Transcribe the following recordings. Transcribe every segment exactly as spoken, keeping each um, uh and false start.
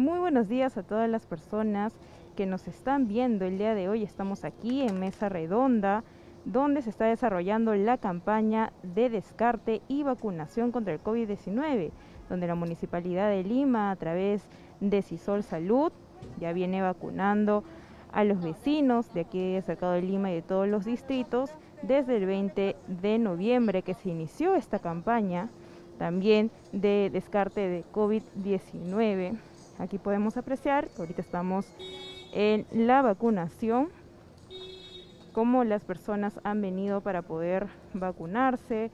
Muy buenos días a todas las personas que nos están viendo. El día de hoy estamos aquí en Mesa Redonda, donde se está desarrollando la campaña de descarte y vacunación contra el COVID diecinueve, donde la Municipalidad de Lima, a través de Sisol Salud, ya viene vacunando a los vecinos de aquí de cercado de Lima y de todos los distritos desde el veinte de noviembre, que se inició esta campaña también de descarte de COVID diecinueve. Aquí podemos apreciar, ahorita estamos en la vacunación, cómo las personas han venido para poder vacunarse,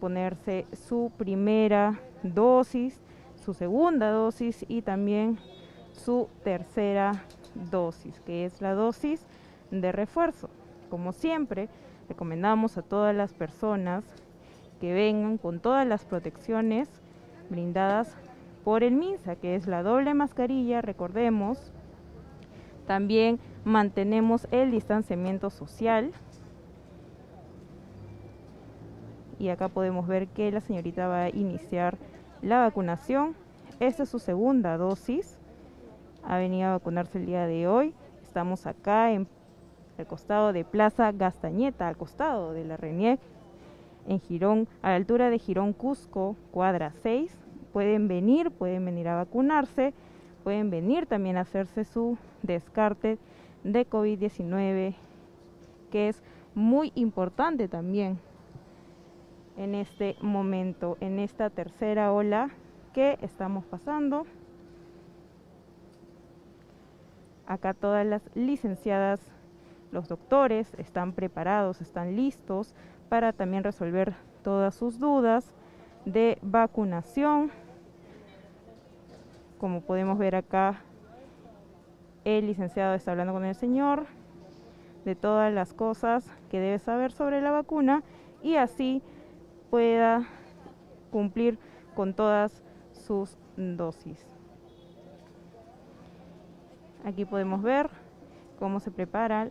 ponerse su primera dosis, su segunda dosis y también su tercera dosis, que es la dosis de refuerzo. Como siempre, recomendamos a todas las personas que vengan con todas las protecciones brindadas por el MINSA, que es la doble mascarilla, recordemos. También mantenemos el distanciamiento social. Y acá podemos ver que la señorita va a iniciar la vacunación. Esta es su segunda dosis. Ha venido a vacunarse el día de hoy. Estamos acá en el costado de Plaza Gastañeta, al costado de la RENIEC, en Girón, a la altura de Girón Cusco, cuadra seis. Pueden venir, pueden venir a vacunarse, pueden venir también a hacerse su descarte de COVID diecinueve, que es muy importante también en este momento, en esta tercera ola que estamos pasando. Acá todas las licenciadas, los doctores están preparados, están listos para también resolver todas sus dudas de vacunación. Como podemos ver acá, el licenciado está hablando con el señor de todas las cosas que debe saber sobre la vacuna y así pueda cumplir con todas sus dosis. Aquí podemos ver cómo se prepara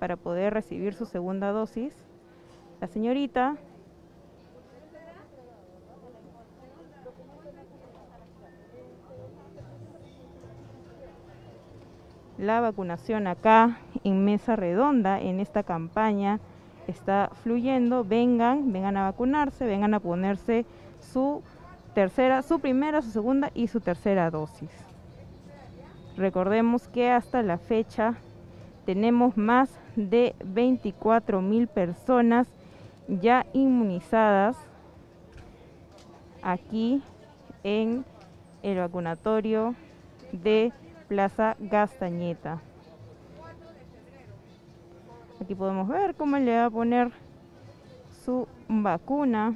para poder recibir su segunda dosis. La señorita. La vacunación acá en Mesa Redonda, en esta campaña, está fluyendo. Vengan, vengan a vacunarse, vengan a ponerse su tercera, su primera, su segunda y su tercera dosis. Recordemos que hasta la fecha tenemos más de veinticuatro mil personas ya inmunizadas aquí en el vacunatorio de Plaza Gastañeta. Aquí podemos ver cómo le va a poner su vacuna.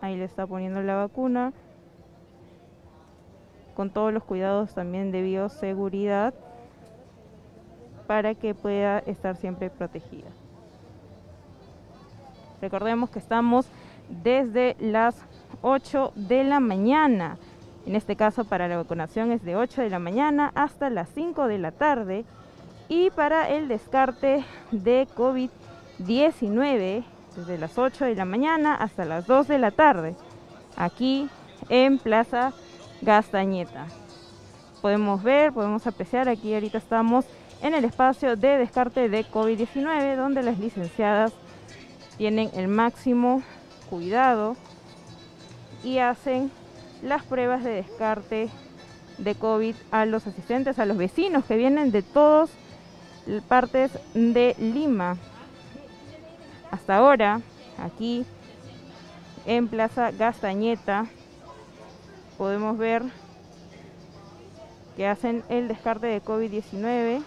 Ahí le está poniendo la vacuna, con todos los cuidados también de bioseguridad, para que pueda estar siempre protegida. Recordemos que estamos desde las ocho de la mañana. En este caso para la vacunación es de ocho de la mañana hasta las cinco de la tarde. Y para el descarte de COVID diecinueve, desde las ocho de la mañana hasta las dos de la tarde, aquí en Plaza Gastañeta. Podemos ver, podemos apreciar, aquí ahorita estamos en el espacio de descarte de COVID diecinueve, donde las licenciadas tienen el máximo cuidado y hacen las pruebas de descarte de COVID a los asistentes, a los vecinos que vienen de todas partes de Lima. Hasta ahora, aquí en Plaza Gastañeta, podemos ver que hacen el descarte de COVID diecinueve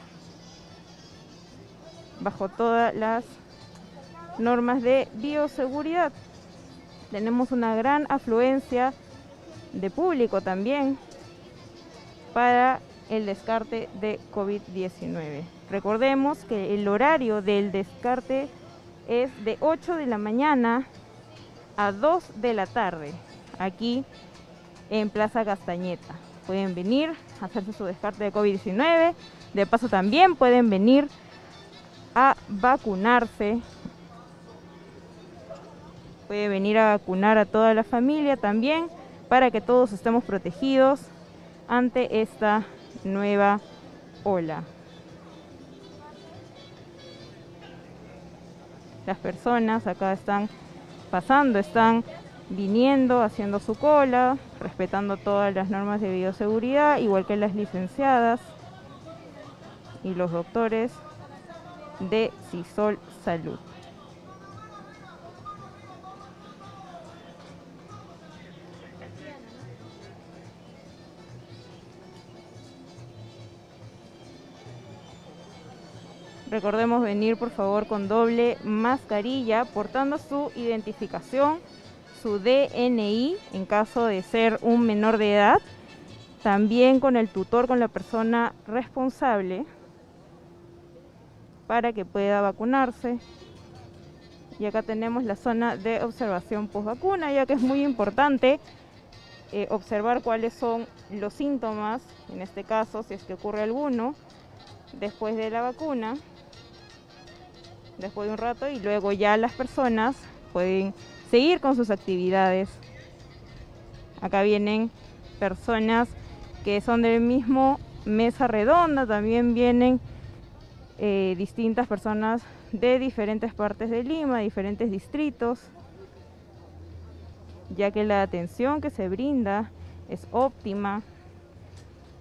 bajo todas las normas de bioseguridad. Tenemos una gran afluencia de público también para el descarte de COVID diecinueve. Recordemos que el horario del descarte es de ocho de la mañana a dos de la tarde, aquí en Plaza Gastañeta. Pueden venir a hacerse su descarte de COVID diecinueve. De paso también pueden venir a vacunarse. puede venir a vacunar a toda la familia también, para que todos estemos protegidos ante esta nueva ola. Las personas acá están pasando, están viniendo, haciendo su cola, respetando todas las normas de bioseguridad, igual que las licenciadas y los doctores de Sisol Salud. Recordemos venir por favor con doble mascarilla, portando su identificación, su D N I en caso de ser un menor de edad, también con el tutor, con la persona responsable, para que pueda vacunarse. Y acá tenemos la zona de observación postvacuna, ya que es muy importante eh, observar cuáles son los síntomas, en este caso si es que ocurre alguno, después de la vacuna, después de un rato, y luego ya las personas pueden seguir con sus actividades. Acá vienen personas que son del mismo Mesa Redonda, también vienen eh, distintas personas de diferentes partes de Lima, diferentes distritos, ya que la atención que se brinda es óptima.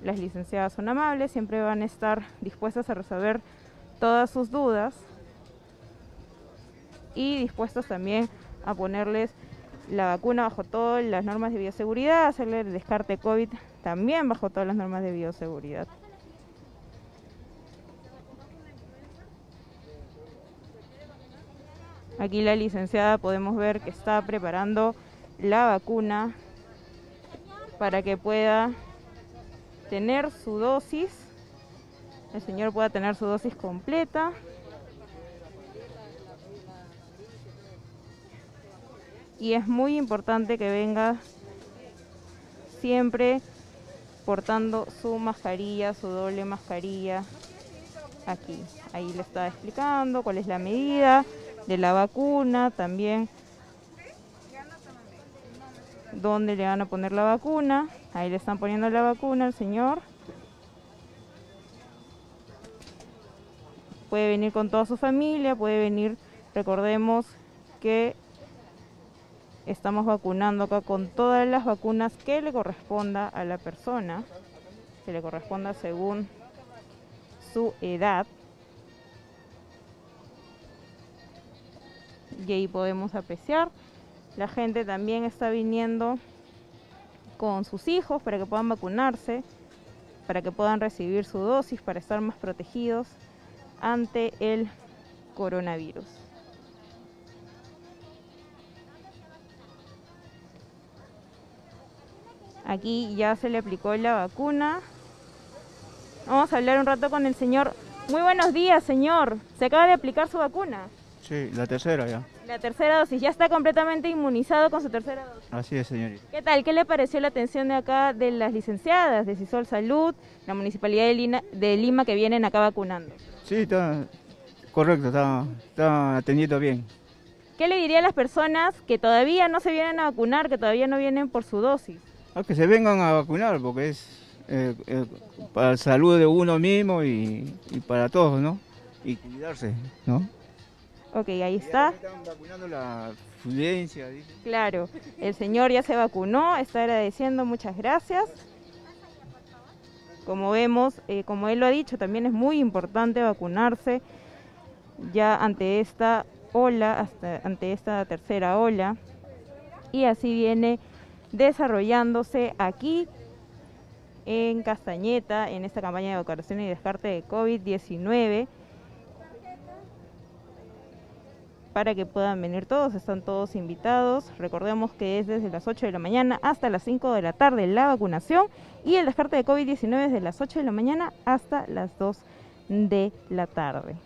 Las licenciadas son amables, siempre van a estar dispuestas a resolver todas sus dudas y dispuestas también a ponerles la vacuna bajo todas las normas de bioseguridad, hacerle el descarte COVID también bajo todas las normas de bioseguridad. Aquí la licenciada podemos ver que está preparando la vacuna para que pueda tener su dosis, el señor pueda tener su dosis completa. Y es muy importante que venga siempre portando su mascarilla, su doble mascarilla. Aquí, ahí le está explicando cuál es la medida de la vacuna, también dónde le van a poner la vacuna. Ahí le están poniendo la vacuna al señor. Puede venir con toda su familia, puede venir, recordemos que estamos vacunando acá con todas las vacunas que le corresponda a la persona, que le corresponda según su edad. Y ahí podemos apreciar, la gente también está viniendo con sus hijos para que puedan vacunarse, para que puedan recibir su dosis, para estar más protegidos ante el coronavirus. Aquí ya se le aplicó la vacuna. Vamos a hablar un rato con el señor. Muy buenos días, señor. ¿Se acaba de aplicar su vacuna? Sí, la tercera ya. La tercera dosis, ya está completamente inmunizado con su tercera dosis. Así es, señorita. ¿Qué tal? ¿Qué le pareció la atención de acá de las licenciadas de Sisol Salud, la Municipalidad de Lima, de Lima que vienen acá vacunando? Sí, está correcto, está, está atendiendo bien. ¿Qué le diría a las personas que todavía no se vienen a vacunar, que todavía no vienen por su dosis? Ah, que se vengan a vacunar porque es eh, eh, para la salud de uno mismo y, y para todos, ¿no? Y cuidarse, ¿no? Ok, ahí está. Están vacunando la influenza, dice. Claro, el señor ya se vacunó, está agradeciendo, muchas gracias. Como vemos, eh, como él lo ha dicho, también es muy importante vacunarse ya ante esta ola, hasta ante esta tercera ola. Y así viene desarrollándose aquí en Castañeta, en esta campaña de vacunación y descarte de COVID diecinueve. Para que puedan venir todos, están todos invitados. Recordemos que es desde las ocho de la mañana hasta las cinco de la tarde la vacunación y el descarte de COVID diecinueve desde las ocho de la mañana hasta las dos de la tarde.